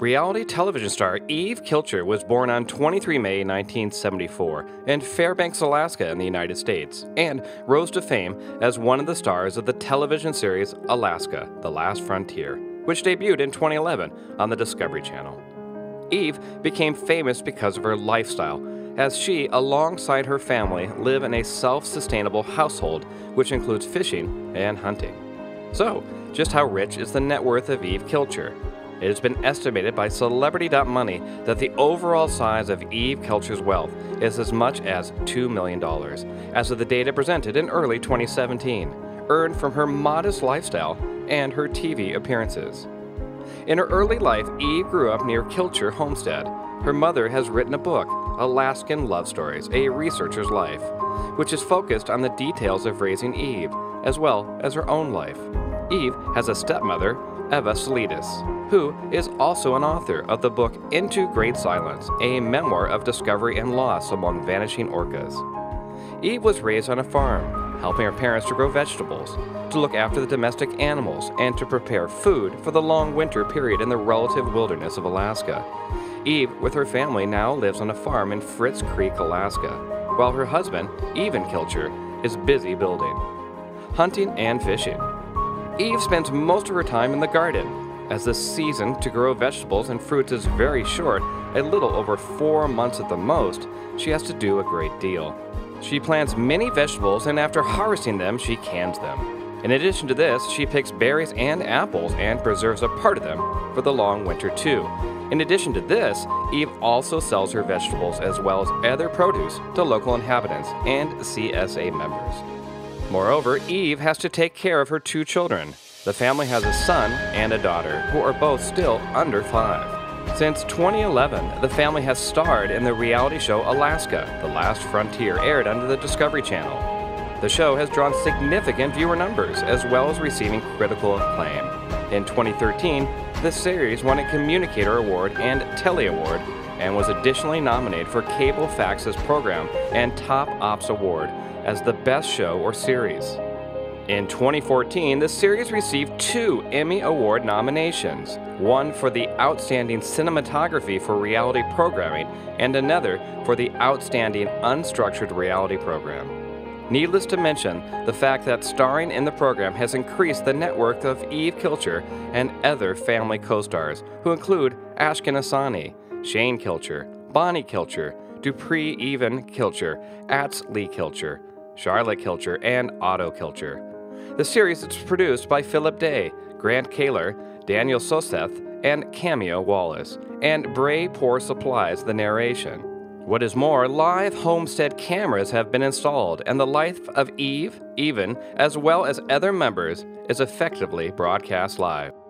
Reality television star Eve Kilcher was born on 23 May 1974 in Fairbanks, Alaska in the United States, and rose to fame as one of the stars of the television series Alaska: The Last Frontier, which debuted in 2011 on the Discovery Channel. Eve became famous because of her lifestyle, as she, alongside her family, live in a self-sustainable household, which includes fishing and hunting. So, just how rich is the net worth of Eve Kilcher? It has been estimated by Celebrity.Money that the overall size of Eve Kilcher's wealth is as much as $2 million, as of the data presented in early 2017, earned from her modest lifestyle and her TV appearances. In her early life, Eve grew up near Kilcher Homestead. Her mother has written a book, Alaskan Love Stories: A Researcher's Life, which is focused on the details of raising Eve, as well as her own life. Eve has a stepmother, Eva Selidus, who is also an author of the book Into Great Silence: A Memoir of Discovery and Loss Among Vanishing Orcas. Eve was raised on a farm, helping her parents to grow vegetables, to look after the domestic animals, and to prepare food for the long winter period in the relative wilderness of Alaska. Eve, with her family, now lives on a farm in Fritz Creek, Alaska, while her husband, Eivin Kilcher, is busy building, hunting, and fishing. Eve spends most of her time in the garden, as the season to grow vegetables and fruits is very short, a little over 4 months at the most. She has to do a great deal. She plants many vegetables, and after harvesting them, she cans them. In addition to this, she picks berries and apples and preserves a part of them for the long winter too. In addition to this, Eve also sells her vegetables as well as other produce to local inhabitants and CSA members. Moreover, Eve has to take care of her 2 children. The family has a son and a daughter, who are both still under 5. Since 2011, the family has starred in the reality show Alaska: The Last Frontier, aired under the Discovery Channel. The show has drawn significant viewer numbers, as well as receiving critical acclaim. In 2013, the series won a Communicator Award and Telly Award, and was additionally nominated for Cable Fax's Program and Top Ops Award as the best show or series. In 2014, the series received 2 Emmy Award nominations, one for the Outstanding Cinematography for Reality Programming and another for the Outstanding Unstructured Reality Program. Needless to mention, the fact that starring in the program has increased the net worth of Eve Kilcher and other family co-stars, who include Ashkan Asani, Shane Kilcher, Bonnie Kilcher, Eivin Kilcher, Atz Lee Kilcher, Charlotte Kilcher, and Otto Kilcher. The series is produced by Philip Day, Grant Kaler, Daniel Soseth, and Cameo Wallace, and Bray Poor supplies the narration. What is more, live homestead cameras have been installed, and the life of Eve, as well as other members, is effectively broadcast live.